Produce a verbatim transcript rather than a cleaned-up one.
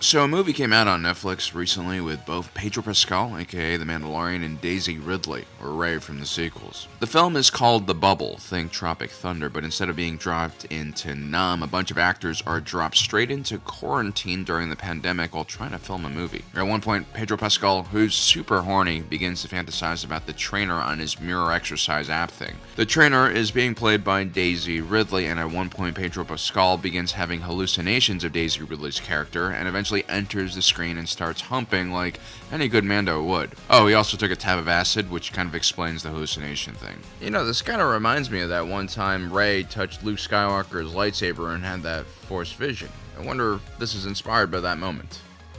So a movie came out on Netflix recently with both Pedro Pascal, aka The Mandalorian, and Daisy Ridley, or Rey from the sequels. The film is called The Bubble, think Tropic Thunder, but instead of being dropped into Nam, a bunch of actors are dropped straight into quarantine during the pandemic while trying to film a movie. At one point, Pedro Pascal, who's super horny, begins to fantasize about the trainer on his mirror exercise app thing. The trainer is being played by Daisy Ridley, and at one point Pedro Pascal begins having hallucinations of Daisy Ridley's character, and eventually enters the screen and starts humping like any good Mando would. Oh, he also took a tab of acid, which kind of explains the hallucination thing. You know, this kind of reminds me of that one time Rey touched Luke Skywalker's lightsaber and had that Force vision. I wonder if this is inspired by that moment.